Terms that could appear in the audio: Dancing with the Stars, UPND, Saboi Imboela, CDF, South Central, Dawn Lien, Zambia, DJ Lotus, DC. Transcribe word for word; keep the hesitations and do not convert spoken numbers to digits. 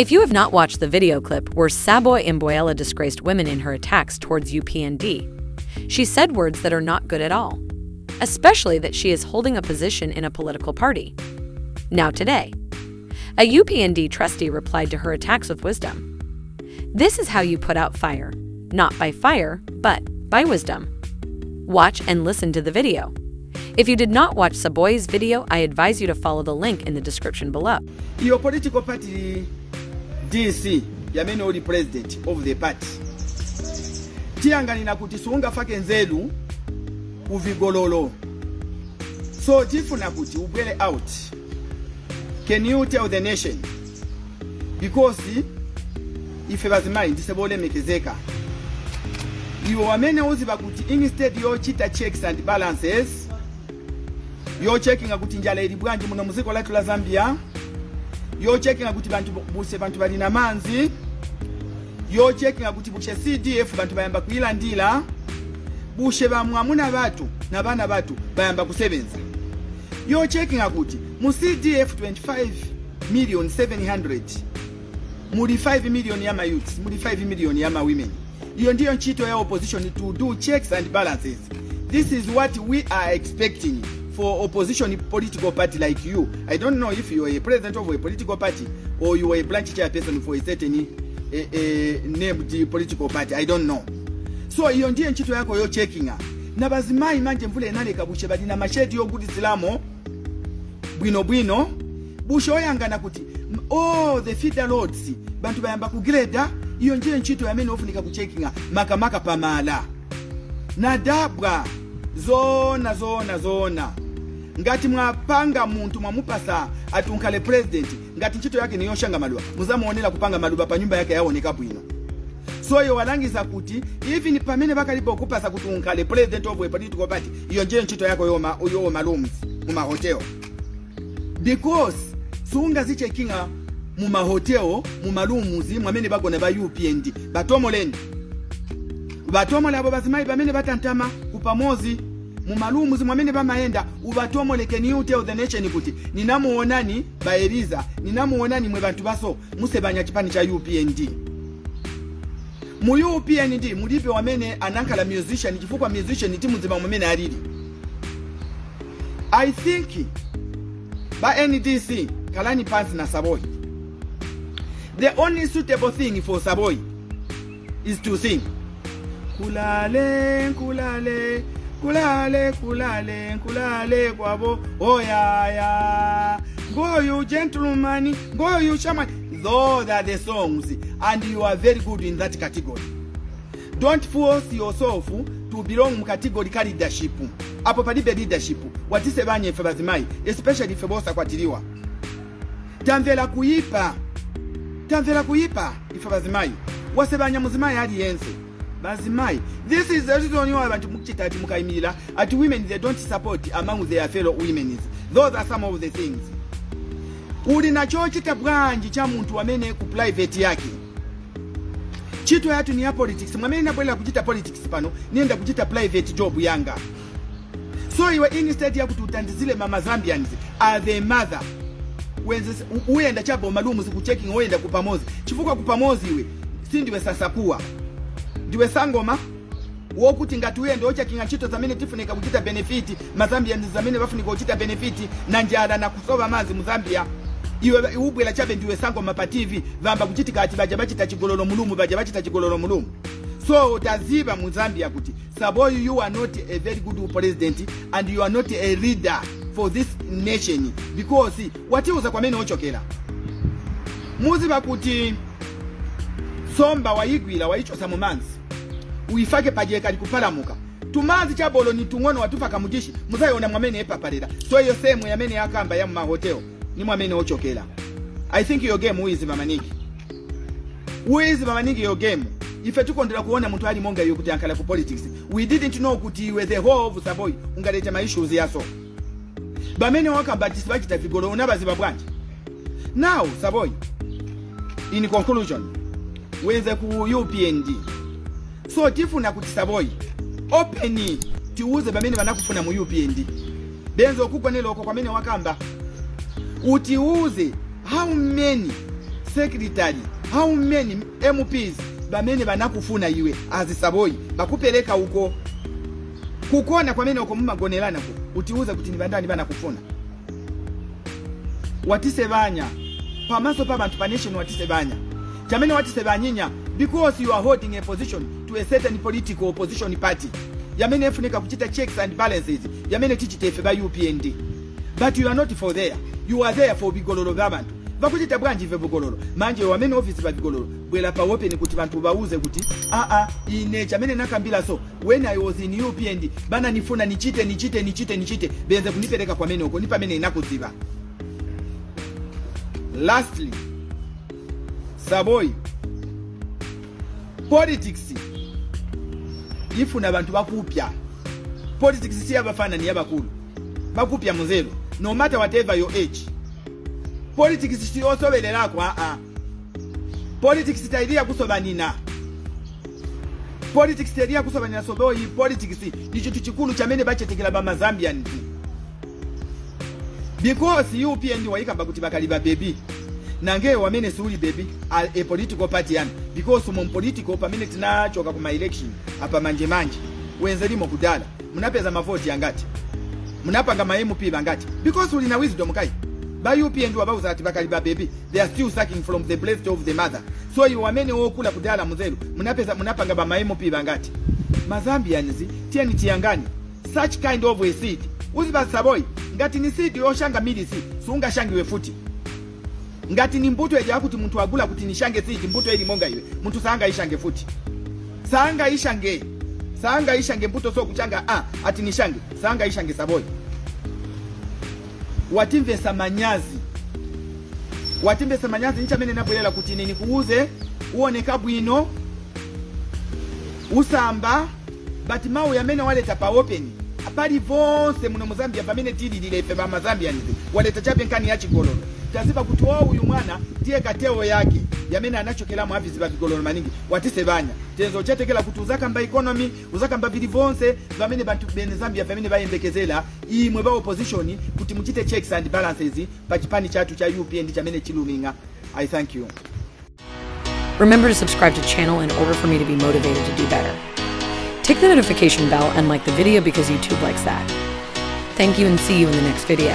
If you have not watched the video clip where Saboi Imboela disgraced women in her attacks towards U P N D, she said words that are not good at all, especially that she is holding a position in a political party. Now today, a U P N D trustee replied to her attacks with wisdom. This is how you put out fire, not by fire, but by wisdom. Watch and listen to the video. If you did not watch Saboi's video, I advise you to follow the link in the description below. Your political party, D C, you may know the president of the party. Tianganina kutisunga fakenzelu, uvigololo. So, jifuna kuti ubwele out. Can you tell the nation? Because if it was mine, disable mekezeka. You are many kuti instead your cheater checks and balances. You're checking a good injala edi branch muna muziko letu la Zambia. You're checking a good bantu buse bantu balina manzi. You're checking a good bushe C D F bantu bayamba kuila ndila. Bushe ba mwamuna batu na bana batu bayamba kusebenza. You're checking a good mu C D F twenty-five million seven hundred. Muri five million yama youths, muri five million yama women. You ndiyo nchito ya opposition to do checks and balances. This is what we are expecting. For opposition political party like you, I don't know if you are a president of a political party or you are a branch chairperson for a certain a, a named political party. I don't know. So hiyo ndiye nchito yako yo checkinga. Na bazima imanje mvule enale kabushe badina mashedi yo good islamo. Bwino bwino. Busho yanga nakuti. Oh, the feeder roads. Bantu bayamba kugreda. Hiyo ndiye nchito ya meno ofu nikabucheckinga. Maka maka pamala. Nadabra. Zona zona zona. Ngati mwapanga muntu mwamupasa atunkale president ngati nchito yake niyo shanga maluwa muzamuonela kupanga maluba pa nyumba yake yawo nekapu ino. So yo walangiza kuti hivi ni pamene bakalipo kupasa kutunkale president of a political party iyo nje nchito yako yoma yo malooms mu mahotel. Because sunga ziche kinga mu mahotel mu malooms mwamene bagona ba U P N D batomoleni. Batomola abo bazimai bamene batantama kupamozi mumalumu zimwamene bamaenda ubatomoleke ni ute of the nation kuti ninamuonani baeriza ninamuonani mwe bantu baso musebanya chipani cha U P N D mu U P N D mulipe wamene anankala musician chifukwa musician timu zima mwamene alili. I think ba N D C kalani pants na Saboi. The only suitable thing for Saboi is to sing kulale kulale kulale kulale kulale kwabo oyaya go you gentleman go you shaman. Those are the songs and you are very good in that category. Don't force yourself to belong mu category ka leadership apo palibe leadership watise banye fe bazimai especially fe bosa kwatiliwa tamvela kuipa tamvela kuipa ife bazimai wase banya muzimai hadi yense. This is the reason you want to mukchita at women they don't support among their fellow women. Those are some of the things. Ulina chochita branch cha muntu wamene ku private yake. Chito yatu ni ya politics. Mwamene na bwela kujita politics pano, nienda kujita private job yanga. So you are instead ya kututandizile mama Zambians are the mother. Wenze uenda chabo malumu kuchecking uenda kupamozi. Chifuka kupamozi we. Sindiwe sasapua. Diwe sangoma wokuti ngatuye ndo ocha kinga chito zamene tifunika kuchita benefiti mazambia zamene bafunika kuchita benefiti na njala na kusoba mazi muzambia iwe ubwela chabe ndiwe sangoma pa T V vamba kuchitika ati bajabachi tachigololo mulumu bajabachi tachigololo mulumu. So utaziba muzambia kuti Saboi, you are not a very good president and you are not a leader for this nation because wati uza kwa mene ocho kela muziba kuti somba wa igwila wa icho samumanzi uifake pajeka likupalamuka tumanzi chabolo ni tungono watufaka mujishi muzayo ona mwamene epa pareda. So hiyo sehemu ya mene ya kamba ya mahoteo ni mwamene ochokela. I think your game uizi mamaniki uizi mamaniki your game ife tuko ndela kuona mtu hali monga yu kutiankala ku politics. We didn't know kuti we the whole of Saboi ungalete maishu uzi yaso bamene waka batisibaki tafigoro unabaziba branch. Now Saboi, in conclusion wenze ku U P N D so tifuna kuti Saboi openi tiuze bamene banakufuna mu U P N D benzo kuko nelo kwa mene wakamba utiuze how many Secretary, how many M Ps bamene banakufuna iwe as Saboi bakupeleka uko kukona kwa mene uko mumagonelana ku utiuza kuti nibandani banakufuna watisebanya pamaso pa bantu panation watisebanya jamene watisebanyinya because you are holding a position to a certain political opposition party yamene efunika kuchita checks and balances yamene tichitefe by U P N D but you are not for there, you are there for bigololo babantu bakuchita branch ive bugololo manje wamene office ba bigololo bwela pa open kuti bantu bauze kuti a a ine jamene nakambila so when I was in U P N D bana nifuna nichite nichite nichite nichite benze kunipeleka kwa mene uko nipa mene inakuziba. Lastly, Saboi, politics ifuna bantu bakupya. Politics si abafana ni abakulu. Bakupya muzero, no matter whatever your age. Politics si osobelela kwa a. Politics taidia kusobanina. Politics taidia kusobanina Saboi, politics ni kitu kikulu cha mene bachetekela ba Zambia nti. Because U P N D waika bakuti bakaliba baby. Nange wamene suuli baby al a political party yan. Because umon political pamene tinachoka kuma election apa manje manje. Wenzeli mokudala. Munapeza mavoti yangati. Munapanga ma M P bangati. Because ulina wisdom kai. Ba U P N D wabauza ati bakaliba baby. They are still sucking from the breast of the mother. So you wamene wokula kudala muzelu. Munapeza munapanga ba M P bangati. Mazambianzi tiani tiangani. Such kind of a seed. Uziba Saboi. Ngati ni siti yoshanga midi si, suunga shangi wefuti. Ngati ni mbuto ya jakuti mtu agula kuti nishange siti, mbuto hili monga iwe. Mtu saanga ishange futi. Saanga ishange, saanga ishange mbuto so kuchanga a, ati nishange. Saanga ishange Saboi. Watimbe samanyazi. Watimbe samanyazi, nicha mene napo yela kuti nini kuuze, uone kabu ino, usamba, batimawu ya mene wale tapa openi. Apari vonse muno Muzambia pamene tili dile peba Mazambia nizi waleta chape nkani ya chigololo tazipa kutuwa huyu mwana tie kateo yake yamene anachokela muafisi ba bigololo maningi watisebanya tenzo chate kela kutu uzaka mba economy uzaka mba vili vonse vamene bantu bene Zambia pamene baye mbekezela ii mweba opposition kuti mchite checks and balances pachipani chatu cha U P N D chamene chiluminga. I thank you. Remember to subscribe to channel in order for me to be motivated to do better. Click the notification bell and like the video because YouTube likes that. Thank you and see you in the next video.